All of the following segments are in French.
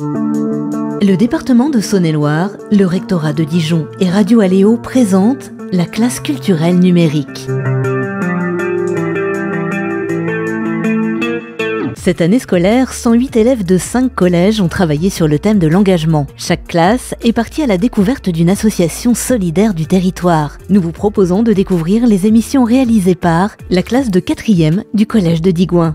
Le département de Saône-et-Loire, le rectorat de Dijon et Radio Aléo présentent la classe culturelle numérique. Cette année scolaire, 108 élèves de 5 collèges ont travaillé sur le thème de l'engagement. Chaque classe est partie à la découverte d'une association solidaire du territoire. Nous vous proposons de découvrir les émissions réalisées par la classe de 4e du collège de Digoin.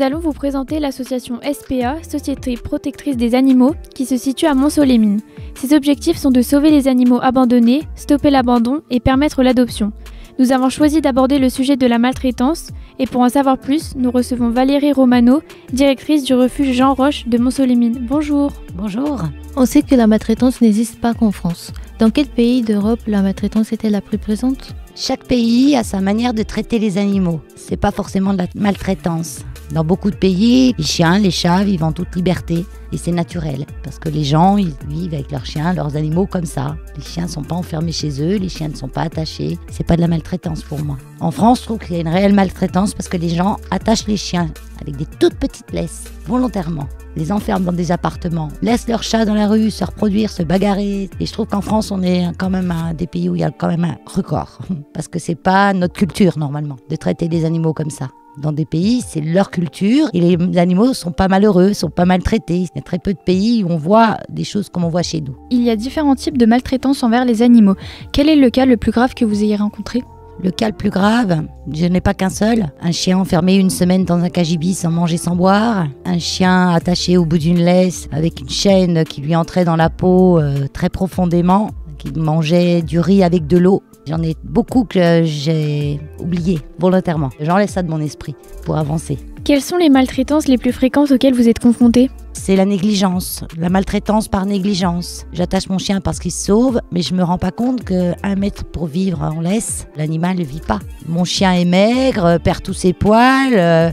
Nous allons vous présenter l'association SPA, Société Protectrice des Animaux, qui se situe à Montceau-les-Mines. Ses objectifs sont de sauver les animaux abandonnés, stopper l'abandon et permettre l'adoption. Nous avons choisi d'aborder le sujet de la maltraitance et pour en savoir plus, nous recevons Valérie Romano, directrice du refuge Jean Roche de Montceau-les-Mines. Bonjour. Bonjour. On sait que la maltraitance n'existe pas qu'en France. Dans quel pays d'Europe la maltraitance est-elle la plus présente? Chaque pays a sa manière de traiter les animaux. C'est pas forcément de la maltraitance. Dans beaucoup de pays, les chiens, les chats vivent en toute liberté et c'est naturel parce que les gens ils vivent avec leurs chiens, leurs animaux comme ça. Les chiens ne sont pas enfermés chez eux, les chiens ne sont pas attachés. C'est pas de la maltraitance pour moi. En France, je trouve qu'il y a une réelle maltraitance parce que les gens attachent les chiens avec des toutes petites laisses, volontairement. Les enferment dans des appartements, laissent leurs chats dans la rue, se reproduire, se bagarrer. Et je trouve qu'en France, on est quand même un des pays où il y a quand même un record parce que c'est pas notre culture normalement de traiter des animaux comme ça. Dans des pays, c'est leur culture et les animaux sont pas malheureux, sont pas maltraités. Il y a très peu de pays où on voit des choses comme on voit chez nous. Il y a différents types de maltraitance envers les animaux. Quel est le cas le plus grave que vous ayez rencontré ? Le cas le plus grave, je n'ai pas qu'un seul. Un chien enfermé une semaine dans un cagibi sans manger, sans boire. Un chien attaché au bout d'une laisse avec une chaîne qui lui entrait dans la peau très profondément, qui mangeait du riz avec de l'eau. J'en ai beaucoup que j'ai oublié volontairement. J'en laisse ça de mon esprit pour avancer. Quelles sont les maltraitances les plus fréquentes auxquelles vous êtes confrontés ? C'est la négligence, la maltraitance par négligence. J'attache mon chien parce qu'il se sauve, mais je me rends pas compte qu'un mètre pour vivre en laisse, l'animal ne vit pas. Mon chien est maigre, perd tous ses poils.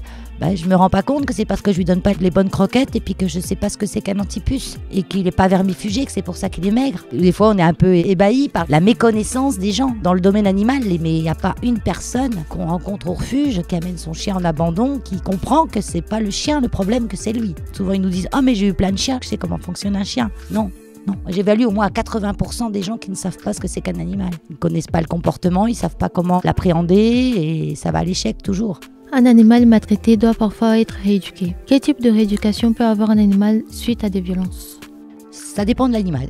Je me rends pas compte que c'est parce que je lui donne pas les bonnes croquettes et puis que je sais pas ce que c'est qu'un antipus et qu'il est pas vermifugé, que c'est pour ça qu'il est maigre. Des fois, on est un peu ébahi par la méconnaissance des gens dans le domaine animal, mais il n'y a pas une personne qu'on rencontre au refuge qui amène son chien en abandon, qui comprend que c'est pas le chien le problème, que c'est lui. Souvent, ils nous disent « Ah, mais j'ai eu plein de chiens, je sais comment fonctionne un chien. » Non. Non, j'évalue au moins à 80% des gens qui ne savent pas ce que c'est qu'un animal. Ils ne connaissent pas le comportement, ils ne savent pas comment l'appréhender et ça va à l'échec toujours. Un animal maltraité doit parfois être rééduqué. Quel type de rééducation peut avoir un animal suite à des violences ? Ça dépend de l'animal.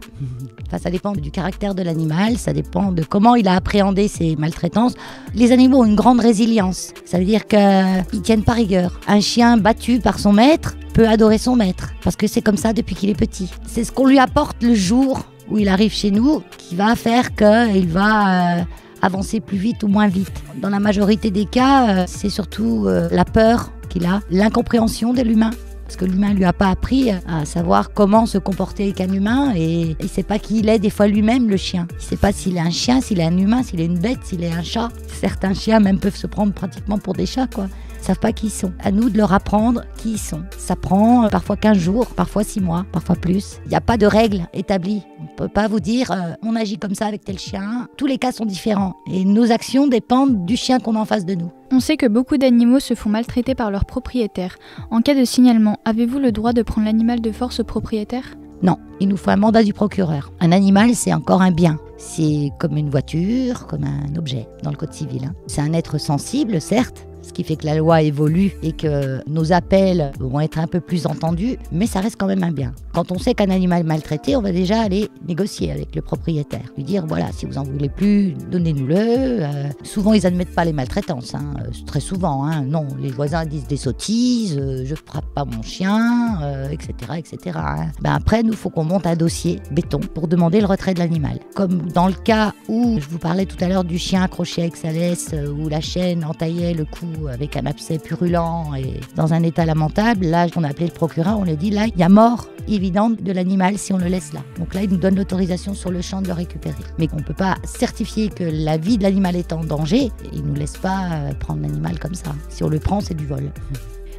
Ça dépend du caractère de l'animal, ça dépend de comment il a appréhendé ses maltraitances. Les animaux ont une grande résilience, ça veut dire qu'ils ne tiennent pas rigueur. Un chien battu par son maître peut adorer son maître, parce que c'est comme ça depuis qu'il est petit. C'est ce qu'on lui apporte le jour où il arrive chez nous qui va faire qu'il va avancer plus vite ou moins vite. Dans la majorité des cas, c'est surtout la peur qu'il a, l'incompréhension de l'humain. Parce que l'humain ne lui a pas appris à savoir comment se comporter avec un humain et il ne sait pas qui il est des fois lui-même le chien. Il ne sait pas s'il est un chien, s'il est un humain, s'il est une bête, s'il est un chat. Certains chiens même peuvent se prendre pratiquement pour des chats, quoi. Ils ne savent pas qui ils sont. À nous de leur apprendre qui ils sont. Ça prend parfois 15 jours, parfois 6 mois, parfois plus. Il n'y a pas de règles établies. On ne peut pas vous dire on agit comme ça avec tel chien. Tous les cas sont différents et nos actions dépendent du chien qu'on a en face de nous. On sait que beaucoup d'animaux se font maltraiter par leurs propriétaires. En cas de signalement, avez-vous le droit de prendre l'animal de force au propriétaire ? Non, il nous faut un mandat du procureur. Un animal, c'est encore un bien. C'est comme une voiture, comme un objet dans le code civil, hein. C'est un être sensible, certes, ce qui fait que la loi évolue et que nos appels vont être un peu plus entendus, mais ça reste quand même un bien. Quand on sait qu'un animal est maltraité, on va déjà aller négocier avec le propriétaire, lui dire voilà, si vous en voulez plus, donnez-nous-le. Souvent, ils n'admettent pas les maltraitances, hein. Très souvent, hein. Non, les voisins disent des sottises, je frappe pas mon chien, etc. etc. hein. Après, nous, faut qu'on monte un dossier béton pour demander le retrait de l'animal. Comme dans le cas où je vous parlais tout à l'heure du chien accroché avec sa laisse, où la chaîne entaillait le cou avec un abcès purulent et dans un état lamentable, là on a appelé le procureur, on lui a dit là il y a mort évidente de l'animal si on le laisse là. Donc là il nous donne l'autorisation sur le champ de le récupérer. Mais on ne peut pas certifier que la vie de l'animal est en danger, il ne nous laisse pas prendre l'animal comme ça. Si on le prend, c'est du vol.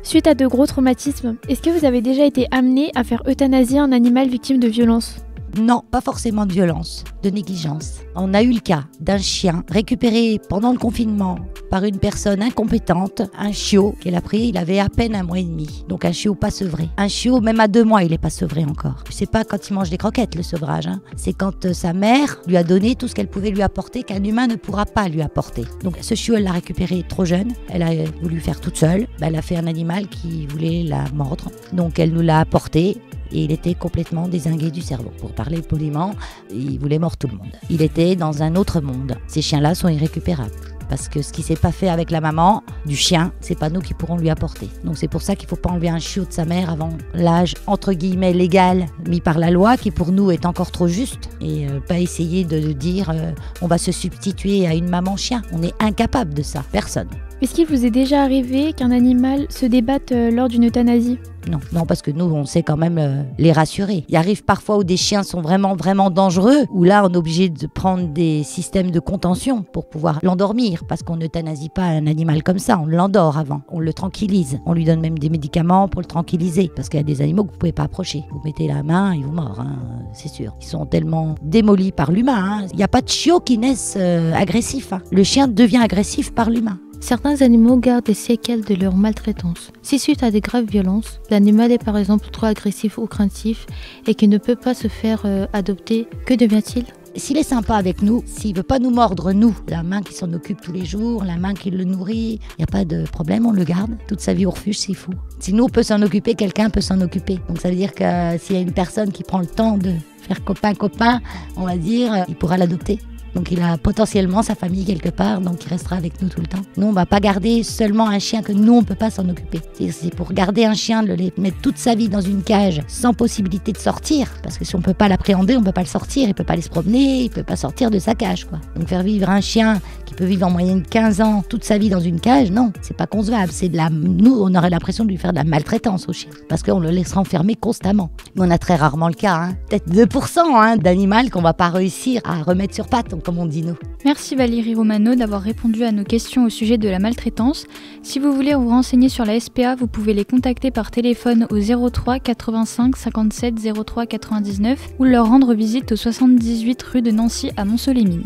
Suite à de gros traumatismes, est-ce que vous avez déjà été amené à faire euthanasier un animal victime de violence ? Non, pas forcément de violence, de négligence. On a eu le cas d'un chien récupéré pendant le confinement par une personne incompétente, un chiot qu'elle a pris, il avait à peine 1 mois et demi. Donc un chiot pas sevré. Un chiot, même à 2 mois, il n'est pas sevré encore. C'est pas quand il mange des croquettes, le sevrage. C'est quand sa mère lui a donné tout ce qu'elle pouvait lui apporter, qu'un humain ne pourra pas lui apporter. Donc ce chiot, elle l'a récupéré trop jeune. Elle a voulu faire toute seule. Elle a fait un animal qui voulait la mordre. Donc elle nous l'a apporté. Et il était complètement dézingué du cerveau. Pour parler poliment, il voulait mordre tout le monde. Il était dans un autre monde. Ces chiens-là sont irrécupérables. Parce que ce qui s'est pas fait avec la maman du chien, c'est pas nous qui pourrons lui apporter. Donc c'est pour ça qu'il faut pas enlever un chiot de sa mère avant l'âge entre guillemets légal mis par la loi, qui pour nous est encore trop juste. Et pas essayer de dire on va se substituer à une maman chien. On est incapable de ça, personne. Est-ce qu'il vous est déjà arrivé qu'un animal se débatte lors d'une euthanasie ? Non, non, parce que nous, on sait quand même les rassurer. Il arrive parfois où des chiens sont vraiment, vraiment dangereux, où là, on est obligé de prendre des systèmes de contention pour pouvoir l'endormir, parce qu'on n'euthanasie pas un animal comme ça, on l'endort avant, on le tranquillise. On lui donne même des médicaments pour le tranquilliser, parce qu'il y a des animaux que vous pouvez pas approcher. Vous mettez la main, ils vous mordent, c'est sûr. Ils sont tellement démolis par l'humain. Il n'y a pas de chiots qui naissent agressifs. Le chien devient agressif par l'humain. Certains animaux gardent des séquelles de leur maltraitance. Si suite à des graves violences, l'animal est par exemple trop agressif ou craintif et qu'il ne peut pas se faire adopter, que devient-il ? S'il est sympa avec nous, s'il ne veut pas nous mordre, nous, la main qui s'en occupe tous les jours, la main qui le nourrit, il n'y a pas de problème, on le garde. Toute sa vie au refuge, c'est fou. Si nous, on peut s'en occuper, quelqu'un peut s'en occuper. Donc ça veut dire que s'il y a une personne qui prend le temps de faire copain-copain, on va dire, il pourra l'adopter. Donc il a potentiellement sa famille quelque part, donc il restera avec nous tout le temps. Nous, on ne va pas garder seulement un chien que nous, on ne peut pas s'en occuper. C'est pour garder un chien, le mettre toute sa vie dans une cage sans possibilité de sortir. Parce que si on ne peut pas l'appréhender, on ne peut pas le sortir. Il ne peut pas aller se promener, il ne peut pas sortir de sa cage. Donc faire vivre un chien qui peut vivre en moyenne 15 ans toute sa vie dans une cage, non, c'est pas concevable. Nous, on aurait l'impression de lui faire de la maltraitance au chien. Parce qu'on le laisse renfermer constamment. Mais on a très rarement le cas, peut-être 2% d'animal qu'on ne va pas réussir à remettre sur pattes. Comme on dit nous. Merci Valérie Romano d'avoir répondu à nos questions au sujet de la maltraitance. Si vous voulez vous renseigner sur la SPA, vous pouvez les contacter par téléphone au 03 85 57 03 99 ou leur rendre visite au 78 rue de Nancy à Montceau-les-Mines.